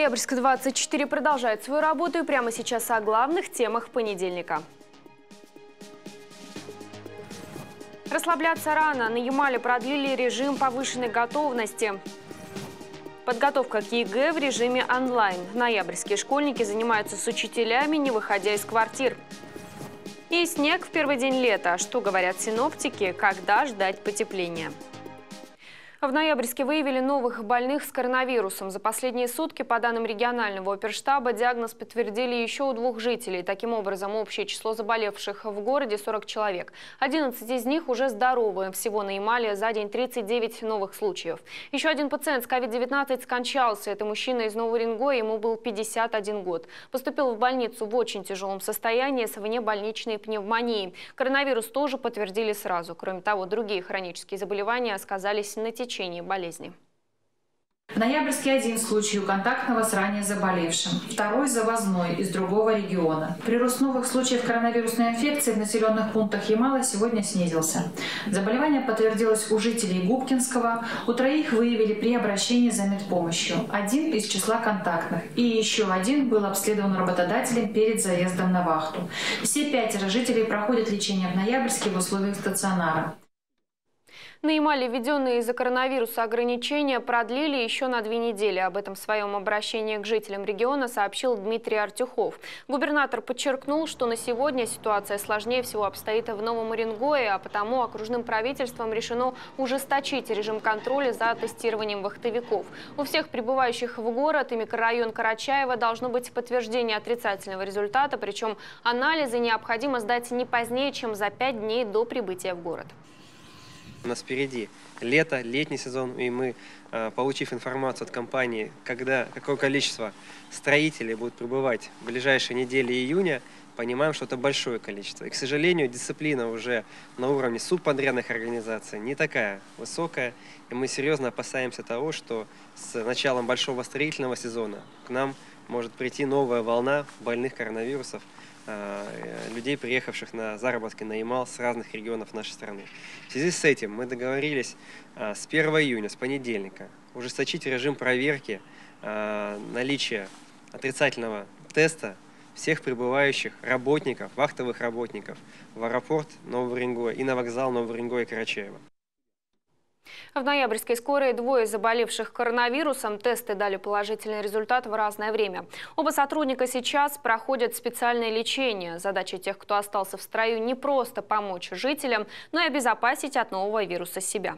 Ноябрьск-24 продолжает свою работу, и прямо сейчас о главных темах понедельника. Расслабляться рано. На Ямале продлили режим повышенной готовности. Подготовка к ЕГЭ в режиме онлайн. Ноябрьские школьники занимаются с учителями, не выходя из квартир. И снег в первый день лета. Что говорят синоптики, когда ждать потепления? В Ноябрьске выявили новых больных с коронавирусом. За последние сутки, по данным регионального оперштаба, диагноз подтвердили еще у двух жителей. Таким образом, общее число заболевших в городе 40 человек. 11 из них уже здоровы. Всего на Ямале за день 39 новых случаев. Еще один пациент с COVID-19 скончался. Это мужчина из Нового Уренгоя, ему был 51 год. Поступил в больницу в очень тяжелом состоянии с внебольничной пневмонией. Коронавирус тоже подтвердили сразу. Кроме того, другие хронические заболевания сказались на течение болезни. В Ноябрьске один случай у контактного с ранее заболевшим, второй завозной из другого региона. Прирост новых случаев коронавирусной инфекции в населенных пунктах Ямала сегодня снизился. Заболевание подтвердилось у жителей Губкинского, у троих выявили при обращении за медпомощью, один из числа контактных, и еще один был обследован работодателем перед заездом на вахту. Все пятеро жителей проходят лечение в Ноябрьске в условиях стационара. На Ямале введенные из-за коронавируса ограничения продлили еще на 2 недели. Об этом в своем обращении к жителям региона сообщил Дмитрий Артюхов. Губернатор подчеркнул, что на сегодня ситуация сложнее всего обстоит в Новом Уренгое, а потому окружным правительством решено ужесточить режим контроля за тестированием вахтовиков. У всех прибывающих в город и микрорайон Карачаева должно быть подтверждение отрицательного результата, причем анализы необходимо сдать не позднее, чем за 5 дней до прибытия в город. У нас впереди лето, летний сезон, и мы, получив информацию от компании, какое количество строителей будет прибывать в ближайшие недели июня, понимаем, что это большое количество. И, к сожалению, дисциплина уже на уровне субподрядных организаций не такая высокая, и мы серьезно опасаемся того, что с началом большого строительного сезона к нам может прийти новая волна больных коронавирусов, людей, приехавших на заработки на Ямал с разных регионов нашей страны. В связи с этим мы договорились с 1 июня, с понедельника, ужесточить режим проверки наличия отрицательного теста всех прибывающих работников, вахтовых работников в аэропорт Нового Уренгоя и на вокзал Нового Уренгоя и Карачаева. В Ноябрьской скорой двое заболевших коронавирусом. Тесты дали положительный результат в разное время. Оба сотрудника сейчас проходят специальное лечение. Задача тех, кто остался в строю, не просто помочь жителям, но и обезопасить от нового вируса себя.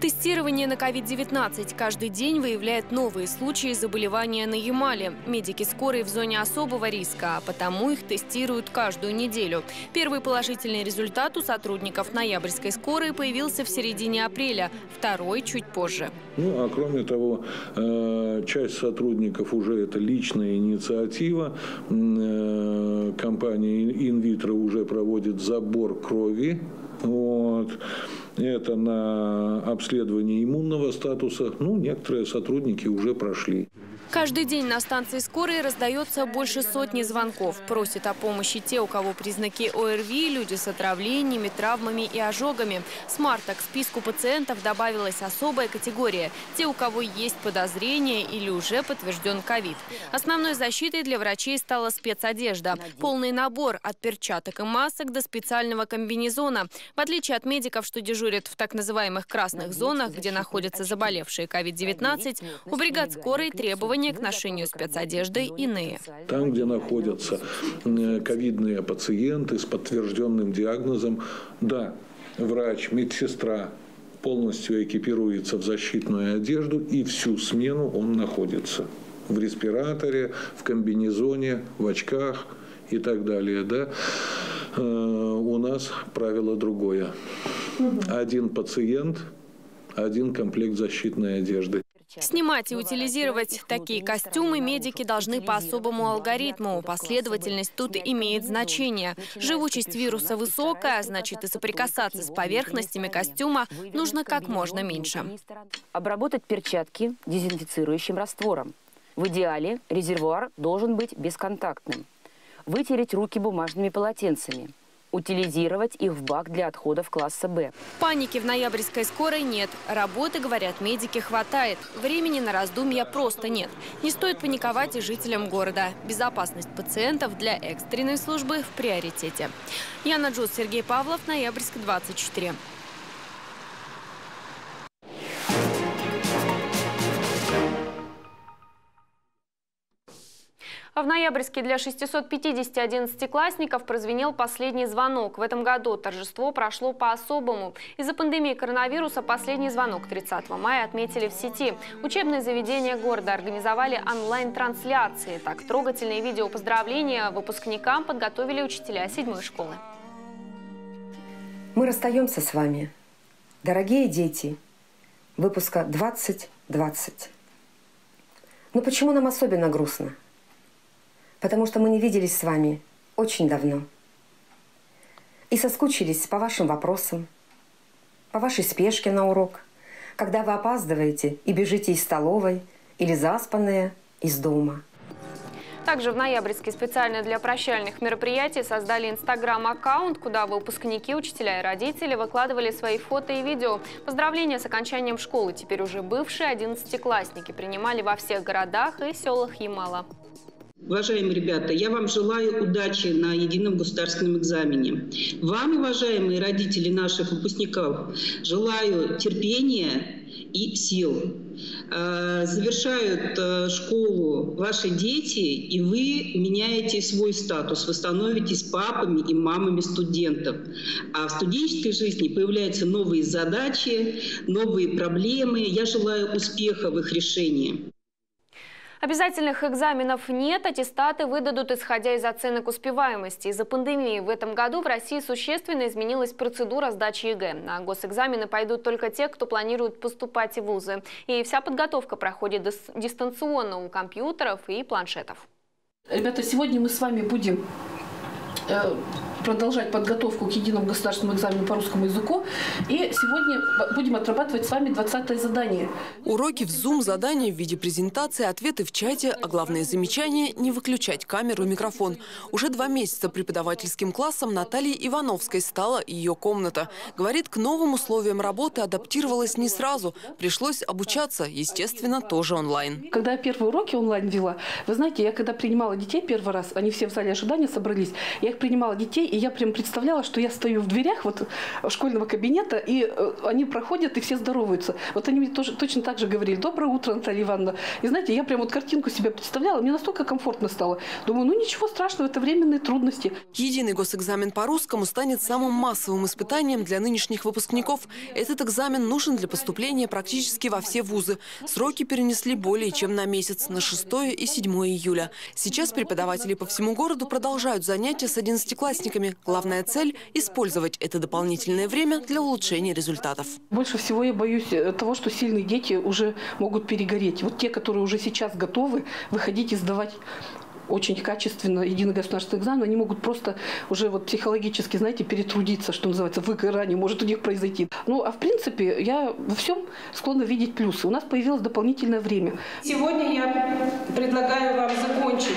Тестирование на COVID-19 каждый день выявляет новые случаи заболевания на Ямале. Медики скорой в зоне особого риска, а потому их тестируют каждую неделю. Первый положительный результат у сотрудников ноябрьской скорой появился в середине апреля, второй чуть позже. Ну, а кроме того, часть сотрудников уже это личная инициатива. Компания «Инвитро» уже проводит забор крови. Вот. Это на обследование иммунного статуса. Ну, некоторые сотрудники уже прошли. Каждый день на станции скорой раздается больше 100 звонков. Просят о помощи те, у кого признаки ОРВИ, люди с отравлениями, травмами и ожогами. С марта к списку пациентов добавилась особая категория. Те, у кого есть подозрение или уже подтвержден ковид. Основной защитой для врачей стала спецодежда. Полный набор от перчаток и масок до специального комбинезона. В отличие от медиков, что дежурят в так называемых красных зонах, где находятся заболевшие COVID-19, у бригад скорой требования к ношению спецодежды иные. Там, где находятся ковидные пациенты с подтвержденным диагнозом, да, врач, медсестра полностью экипируется в защитную одежду, и всю смену он находится в респираторе, в комбинезоне, в очках и так далее, да. У нас правило другое. Один пациент, один комплект защитной одежды. Снимать и утилизировать такие костюмы медики должны по особому алгоритму. Последовательность тут имеет значение. Живучесть вируса высокая, значит, и соприкасаться с поверхностями костюма нужно как можно меньше. Обработать перчатки дезинфицирующим раствором. В идеале резервуар должен быть бесконтактным. Вытереть руки бумажными полотенцами. утилизировать их в бак для отходов класса «Б». Паники в ноябрьской скорой нет. Работы, говорят медики, хватает. Времени на раздумья просто нет. Не стоит паниковать и жителям города. Безопасность пациентов для экстренной службы в приоритете. Яна Джус, Сергей Павлов, Ноябрьск-24. В Ноябрьске для 650 одиннадцатиклассников прозвенел последний звонок. В этом году торжество прошло по-особому. Из-за пандемии коронавируса последний звонок 30 мая отметили в сети. Учебные заведения города организовали онлайн-трансляции. Так, трогательные видео поздравления выпускникам подготовили учителя 7-й школы. Мы расстаемся с вами, дорогие дети, выпуска 2020. Но почему нам особенно грустно? Потому что мы не виделись с вами очень давно. И соскучились по вашим вопросам, по вашей спешке на урок, когда вы опаздываете и бежите из столовой или заспанные из дома. Также в Ноябрьске специально для прощальных мероприятий создали Инстаграм-аккаунт, куда выпускники, учителя и родители выкладывали свои фото и видео. Поздравления с окончанием школы теперь уже бывшие одиннадцатиклассники принимали во всех городах и селах Ямала. Уважаемые ребята, я вам желаю удачи на едином государственном экзамене. Вам, уважаемые родители наших выпускников, желаю терпения и сил. Завершают школу ваши дети, и вы меняете свой статус, вы становитесь папами и мамами студентов. А в студенческой жизни появляются новые задачи, новые проблемы. Я желаю успеха в их решении. Обязательных экзаменов нет, аттестаты выдадут, исходя из оценок успеваемости. Из-за пандемии в этом году в России существенно изменилась процедура сдачи ЕГЭ. На госэкзамены пойдут только те, кто планирует поступать в вузы. И вся подготовка проходит дистанционно у компьютеров и планшетов. Ребята, сегодня мы с вами будем продолжать подготовку к единому государственному экзамену по русскому языку. И сегодня будем отрабатывать с вами 20-е задание. Уроки в Zoom, задания в виде презентации, ответы в чате, а главное замечание – не выключать камеру и микрофон. Уже 2 месяца преподавательским классом Натальи Ивановской стала ее комната. Говорит, к новым условиям работы адаптировалась не сразу. Пришлось обучаться, естественно, тоже онлайн. Когда я первые уроки онлайн вела, вы знаете, я когда принимала детей первый раз, они все в зале ожидания собрались, я их принимала детей, и я прям представляла, что я стою в дверях вот школьного кабинета, и они проходят, и все здороваются. Вот они мне тоже точно так же говорили: «Доброе утро, Наталья Ивановна». И знаете, я прям вот картинку себе представляла, мне настолько комфортно стало. Думаю, ну ничего страшного, это временные трудности. Единый госэкзамен по русскому станет самым массовым испытанием для нынешних выпускников. Этот экзамен нужен для поступления практически во все вузы. Сроки перенесли более чем на месяц, на 6 и 7 июля. Сейчас преподаватели по всему городу продолжают занятия с одиннадцатиклассниками. Главная цель – использовать это дополнительное время для улучшения результатов. Больше всего я боюсь того, что сильные дети уже могут перегореть. Вот те, которые уже сейчас готовы выходить и сдавать очень качественно единый государственный экзамен, они могут просто уже вот психологически, знаете, перетрудиться, что называется, выгорание может у них произойти. Ну, а в принципе, я во всем склонна видеть плюсы. У нас появилось дополнительное время. Сегодня я предлагаю вам закончить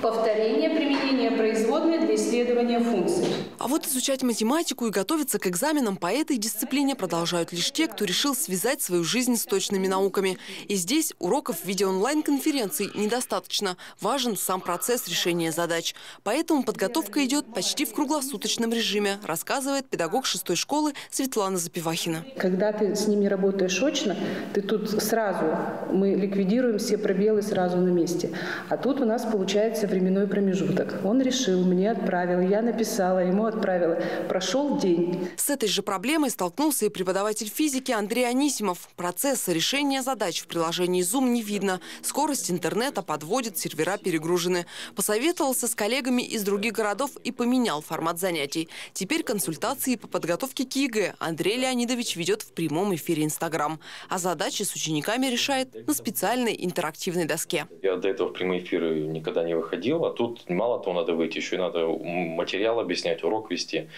повторение применения производной для исследования функций. А вот изучать математику и готовиться к экзаменам по этой дисциплине продолжают лишь те, кто решил связать свою жизнь с точными науками. И здесь уроков в виде онлайн-конференций недостаточно. Важен сам процесс решения задач. Поэтому подготовка идет почти в круглосуточном режиме, рассказывает педагог 6-й школы Светлана Запивахина. Когда ты с ними работаешь очно, ты тут сразу, мы ликвидируем все пробелы сразу на месте. А тут у нас получается временной промежуток. Он решил, мне отправил, я написала, ему отправила. Прошел день. С этой же проблемой столкнулся и преподаватель физики Андрей Анисимов. Процесса решения задач в приложении Zoom не видно. Скорость интернета подводит, сервера перегружены. Посоветовался с коллегами из других городов и поменял формат занятий. Теперь консультации по подготовке к ЕГЭ Андрей Леонидович ведет в прямом эфире Инстаграм. А задачи с учениками решает на специальной интерактивной доске. Я до этого в прямые эфиры никогда не выходил. А тут мало того надо выйти, еще и надо материал объяснять, урок вести.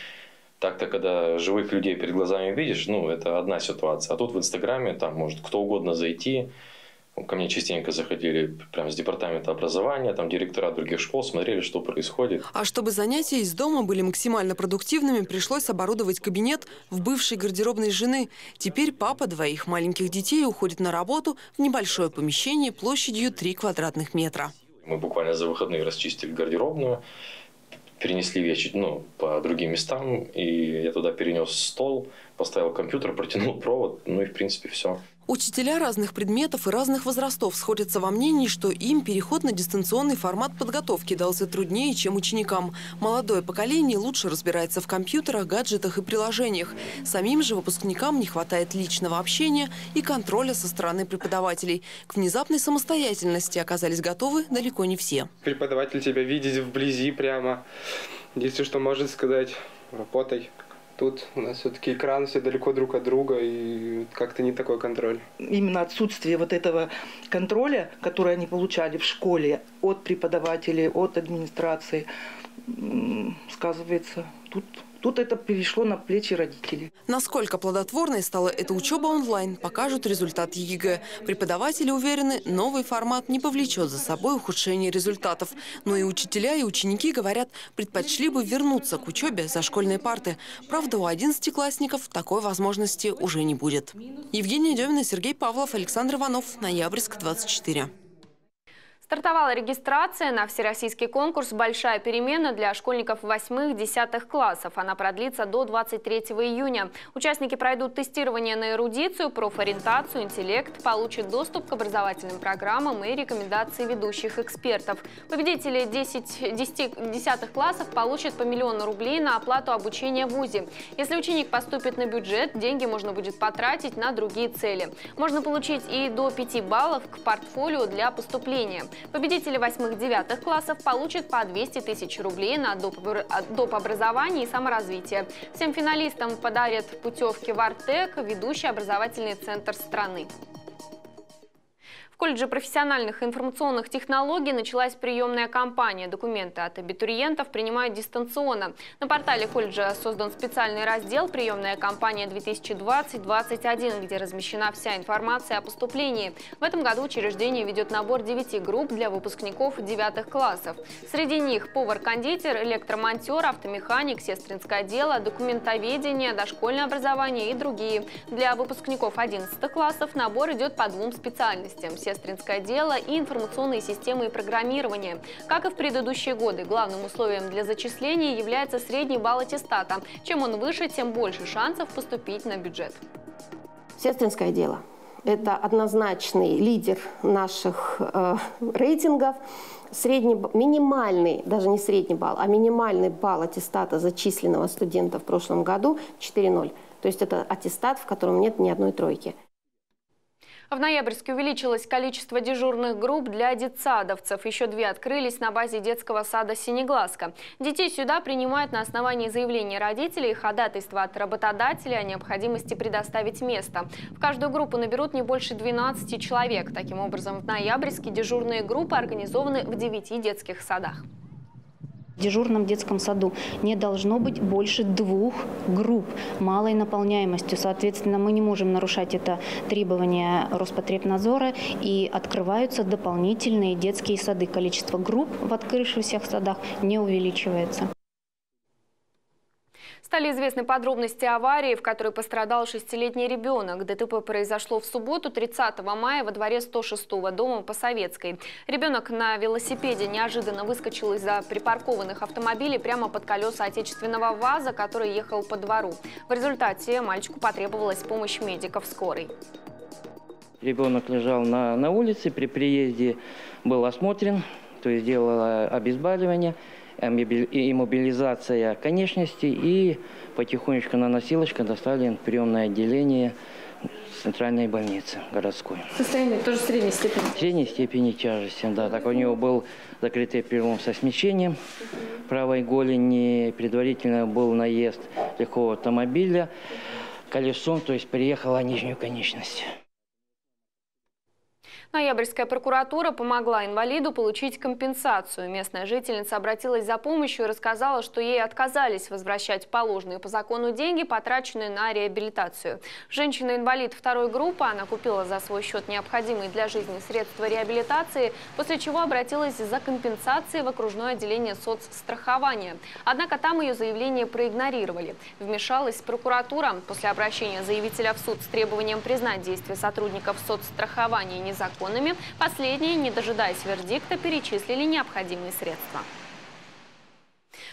Так-то, когда живых людей перед глазами видишь, ну, это одна ситуация. А тут в Инстаграме там может кто угодно зайти, Ко мне частенько заходили прямо с департамента образования, там директора других школ, смотрели, что происходит. А чтобы занятия из дома были максимально продуктивными, пришлось оборудовать кабинет в бывшей гардеробной жены. Теперь папа двоих маленьких детей уходит на работу в небольшое помещение площадью 3 квадратных метра. Мы буквально за выходные расчистили гардеробную, перенесли вещи по другим местам, и я туда перенес стол, поставил компьютер, протянул провод, и в принципе все. Учителя разных предметов и разных возрастов сходятся во мнении, что им переход на дистанционный формат подготовки дался труднее, чем ученикам. Молодое поколение лучше разбирается в компьютерах, гаджетах и приложениях. Самим же выпускникам не хватает личного общения и контроля со стороны преподавателей. К внезапной самостоятельности оказались готовы далеко не все. Преподаватель тебя видит вблизи прямо, если что может сказать, работай. Тут у нас все-таки экран, все далеко друг от друга, и как-то не такой контроль. Именно отсутствие вот этого контроля, который они получали в школе от преподавателей, от администрации, сказывается тут. Тут это перешло на плечи родителей. Насколько плодотворной стала эта учеба онлайн, покажут результат ЕГЭ. Преподаватели уверены, новый формат не повлечет за собой ухудшение результатов. Но и учителя, и ученики, говорят, предпочли бы вернуться к учебе за школьные парты. Правда, у 11-классников такой возможности уже не будет. Евгения Демина, Сергей Павлов, Александр Иванов, Ноябрьск-24. Стартовала регистрация на всероссийский конкурс «Большая перемена» для школьников 8-10 классов. Она продлится до 23 июня. Участники пройдут тестирование на эрудицию, профориентацию, интеллект, получат доступ к образовательным программам и рекомендации ведущих экспертов. Победители 10-10 классов получат по $1 000 000 на оплату обучения в ВУЗе. Если ученик поступит на бюджет, деньги можно будет потратить на другие цели. Можно получить и до 5 баллов к портфолио для поступления. Победители 8-9 классов получат по $200 000 на доп. Образование и саморазвитие. Всем финалистам подарят путевки в Артек, ведущий образовательный центр страны. В колледже профессиональных информационных технологий началась приемная кампания. Документы от абитуриентов принимают дистанционно. На портале колледжа создан специальный раздел «Приемная кампания 2020-2021», где размещена вся информация о поступлении. В этом году учреждение ведет набор 9 групп для выпускников 9 классов. Среди них повар-кондитер, электромонтер, автомеханик, сестринское дело, документоведение, дошкольное образование и другие. Для выпускников 11 классов набор идет по 2 специальностям – сестринское дело и информационные системы и программирование. Как и в предыдущие годы, главным условием для зачисления является средний балл аттестата. Чем он выше, тем больше шансов поступить на бюджет. Сестринское дело – это однозначный лидер наших рейтингов. Минимальный, даже не средний балл, а минимальный балл аттестата зачисленного студента в прошлом году – 4,0. То есть это аттестат, в котором нет ни одной тройки. В Ноябрьске увеличилось количество дежурных групп для детсадовцев. Еще 2 открылись на базе детского сада «Синеглазка». Детей сюда принимают на основании заявления родителей и ходатайства от работодателя о необходимости предоставить место. В каждую группу наберут не больше 12 человек. Таким образом, в Ноябрьске дежурные группы организованы в 9 детских садах. В дежурном детском саду не должно быть больше 2 групп малой наполняемостью. Соответственно, мы не можем нарушать это требование Роспотребнадзора, и открываются дополнительные детские сады. Количество групп в открывшихся садах не увеличивается. Стали известны подробности аварии, в которой пострадал 6-летний ребенок. ДТП произошло в субботу, 30 мая, во дворе 106-го дома по Советской. Ребенок на велосипеде неожиданно выскочил из-за припаркованных автомобилей прямо под колеса отечественного ВАЗа, который ехал по двору. В результате мальчику потребовалась помощь медиков скорой. Ребенок лежал на улице, при приезде был осмотрен, то есть делала обезболивание. Иммобилизация конечностей, и потихонечку на носилочках доставлен в приемное отделение центральной больницы городской. Состояние тоже средней степени? Средней степени тяжести, да. Так у него был закрытый перелом со смещением правой голени, предварительно был наезд легкого автомобиля колесом, то есть переехала нижнюю конечность. Ноябрьская прокуратура помогла инвалиду получить компенсацию. Местная жительница обратилась за помощью и рассказала, что ей отказались возвращать положенные по закону деньги, потраченные на реабилитацию. Женщина-инвалид второй группы, она купила за свой счет необходимые для жизни средства реабилитации, после чего обратилась за компенсацией в окружное отделение соцстрахования. Однако там ее заявление проигнорировали. Вмешалась прокуратура. После обращения заявителя в суд с требованием признать действия сотрудников соцстрахования незаконными, последние, не дожидаясь вердикта, перечислили необходимые средства.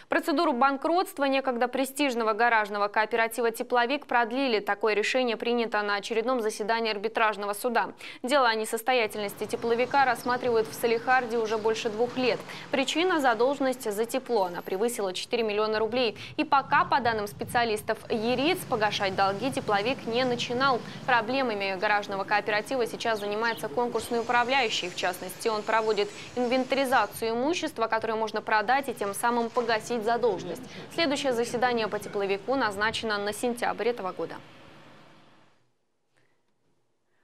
Процедуру банкротства некогда престижного гаражного кооператива «Тепловик» продлили. Такое решение принято на очередном заседании арбитражного суда. Дело о несостоятельности «Тепловика» рассматривают в Салехарде уже больше 2 лет. Причина – задолженность за тепло. Она превысила 4 миллиона рублей. И пока, по данным специалистов ЕРИЦ, погашать долги «Тепловик» не начинал. Проблемами гаражного кооператива сейчас занимается конкурсный управляющий. В частности, он проводит инвентаризацию имущества, которое можно продать и тем самым погасить задолженность. Следующее заседание по «Тепловику» назначено на сентябрь этого года.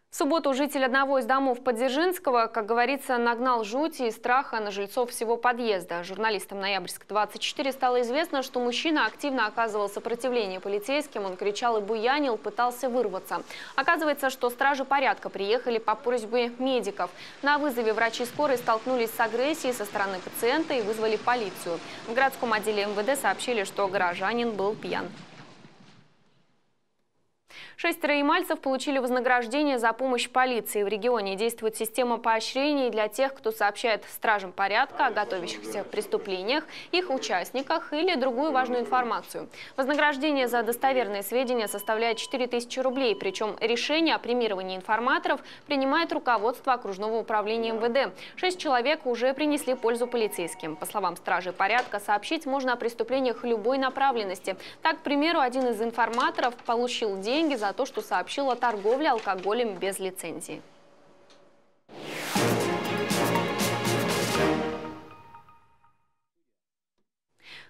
В субботу житель одного из домов Подзержинского, как говорится, нагнал жути и страха на жильцов всего подъезда. Журналистам «Ноябрьск-24» стало известно, что мужчина активно оказывал сопротивление полицейским. Он кричал и буянил, пытался вырваться. Оказывается, что стражи порядка приехали по просьбе медиков. На вызове врачи скорой столкнулись с агрессией со стороны пациента и вызвали полицию. В городском отделе МВД сообщили, что горожанин был пьян. 6 ямальцев получили вознаграждение за помощь полиции. В регионе действует система поощрений для тех, кто сообщает стражам порядка о готовящихся преступлениях, их участниках или другую важную информацию. Вознаграждение за достоверные сведения составляет 4000 рублей. Причем решение о премировании информаторов принимает руководство окружного управления МВД. 6 человек уже принесли пользу полицейским. По словам стражей порядка, сообщить можно о преступлениях любой направленности. Так, к примеру, один из информаторов получил деньги за то, что сообщил о торговле алкоголем без лицензии.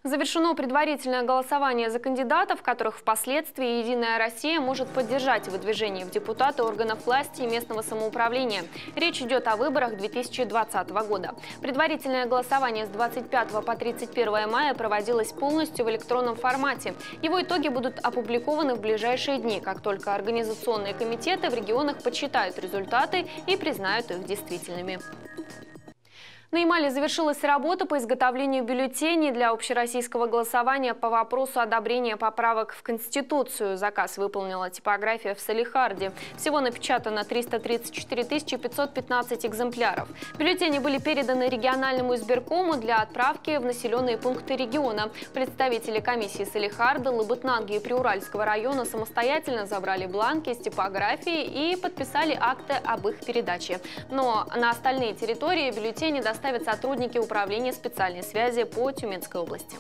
Завершено предварительное голосование за кандидатов, которых впоследствии «Единая Россия» может поддержать в выдвижении в депутаты органов власти и местного самоуправления. Речь идет о выборах 2020 года. Предварительное голосование с 25 по 31 мая проводилось полностью в электронном формате. Его итоги будут опубликованы в ближайшие дни, как только организационные комитеты в регионах подсчитают результаты и признают их действительными. На Ямале завершилась работа по изготовлению бюллетеней для общероссийского голосования по вопросу одобрения поправок в Конституцию. Заказ выполнила типография в Салехарде. Всего напечатано 334 515 экземпляров. Бюллетени были переданы региональному избиркому для отправки в населенные пункты региона. Представители комиссии Салехарда, Лабытнанги и Приуральского района самостоятельно забрали бланки с типографии и подписали акты об их передаче. Но на остальные территории бюллетени достаточно ставят сотрудники управления специальной связи по Тюменской области.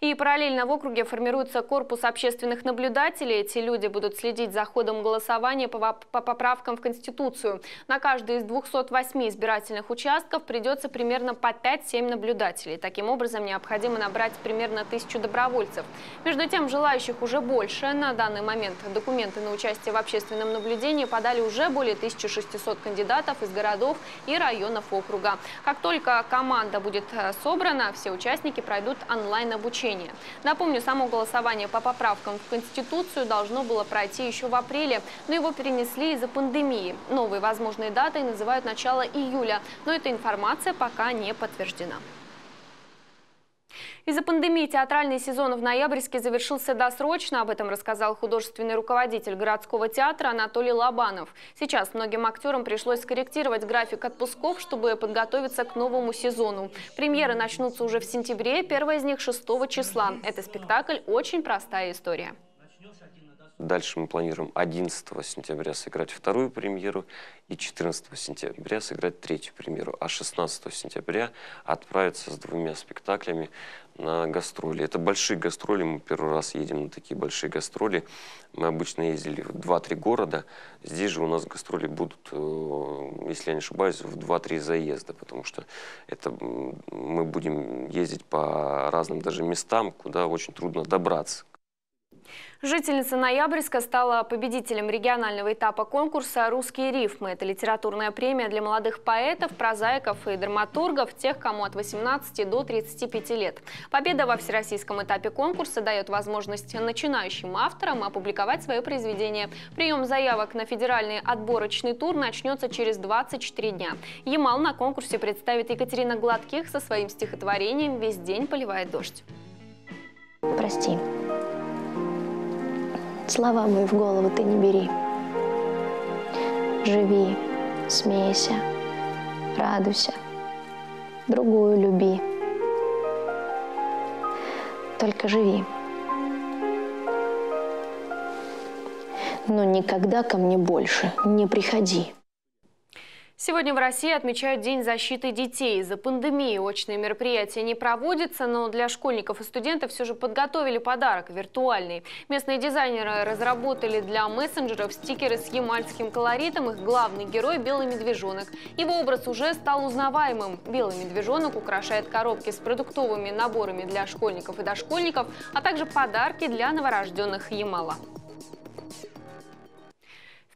И параллельно в округе формируется корпус общественных наблюдателей. Эти люди будут следить за ходом голосования по поправкам в Конституцию. На каждый из 208 избирательных участков придется примерно по 5-7 наблюдателей. Таким образом, необходимо набрать примерно 1000 добровольцев. Между тем, желающих уже больше. На данный момент документы на участие в общественном наблюдении подали уже более 1600 кандидатов из городов и районов округа. Как только команда будет собрана, все участники пройдут онлайн-обучение. Напомню, само голосование по поправкам в Конституцию должно было пройти еще в апреле, но его перенесли из-за пандемии. Новые возможные даты называют начало июля, но эта информация пока не подтверждена. Из-за пандемии театральный сезон в Ноябрьске завершился досрочно. Об этом рассказал художественный руководитель городского театра Анатолий Лобанов. Сейчас многим актерам пришлось скорректировать график отпусков, чтобы подготовиться к новому сезону. Премьеры начнутся уже в сентябре, первая из них 6 числа. Это спектакль «Очень простая история». Дальше мы планируем 11 сентября сыграть вторую премьеру и 14 сентября сыграть третью премьеру, а 16 сентября отправиться с 2 спектаклями на гастроли. Это большие гастроли, мы первый раз едем на такие большие гастроли. Мы обычно ездили в 2-3 города, здесь же у нас гастроли будут, если я не ошибаюсь, в 2-3 заезда, потому что это мы будем ездить по разным даже местам, куда очень трудно добраться. Жительница Ноябрьска стала победителем регионального этапа конкурса «Русские рифмы». Это литературная премия для молодых поэтов, прозаиков и драматургов, тех, кому от 18 до 35 лет. Победа во всероссийском этапе конкурса дает возможность начинающим авторам опубликовать свои произведения. Прием заявок на федеральный отборочный тур начнется через 24 дня. Ямал на конкурсе представит Екатерина Гладких со своим стихотворением «Весь день поливает дождь». Прости. Слова мои в голову ты не бери. Живи, смейся, радуйся, другую люби. Только живи. Но никогда ко мне больше не приходи. Сегодня в России отмечают День защиты детей. Из-за пандемии очные мероприятия не проводятся, но для школьников и студентов все же подготовили подарок – виртуальный. Местные дизайнеры разработали для мессенджеров стикеры с ямальским колоритом. Их главный герой – белый медвежонок. Его образ уже стал узнаваемым. Белый медвежонок украшает коробки с продуктовыми наборами для школьников и дошкольников, а также подарки для новорожденных Ямала.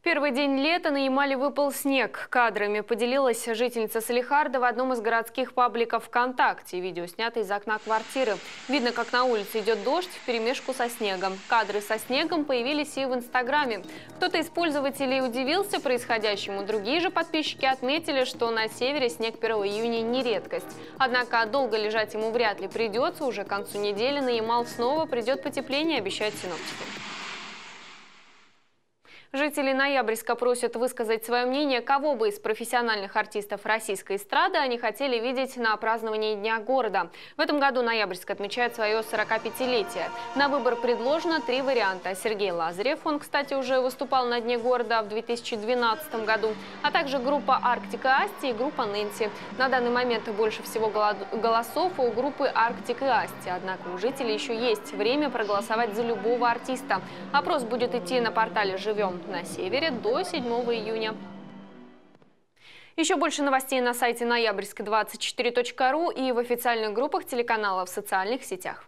Первый день лета на Ямале выпал снег. Кадрами поделилась жительница Салехарда в одном из городских пабликов ВКонтакте. Видео снято из окна квартиры. Видно, как на улице идет дождь вперемешку со снегом. Кадры со снегом появились и в Инстаграме. Кто-то из пользователей удивился происходящему. Другие же подписчики отметили, что на севере снег 1 июня не редкость. Однако долго лежать ему вряд ли придется. Уже к концу недели на Ямал снова придет потепление, обещают синоптики. Жители Ноябрьска просят высказать свое мнение, кого бы из профессиональных артистов российской эстрады они хотели видеть на праздновании Дня города. В этом году Ноябрьск отмечает свое 45-летие. На выбор предложено три варианта. Сергей Лазарев, он, кстати, уже выступал на Дне города в 2012 году, а также группа «Арктика-Асти» и группа «Нэнси». На данный момент больше всего голосов у группы «Арктика-Асти». Однако у жителей еще есть время проголосовать за любого артиста. Опрос будет идти на портале «Живем» на севере до 7 июня. Еще больше новостей на сайте Ноябрьск24.ру и в официальных группах телеканала в социальных сетях.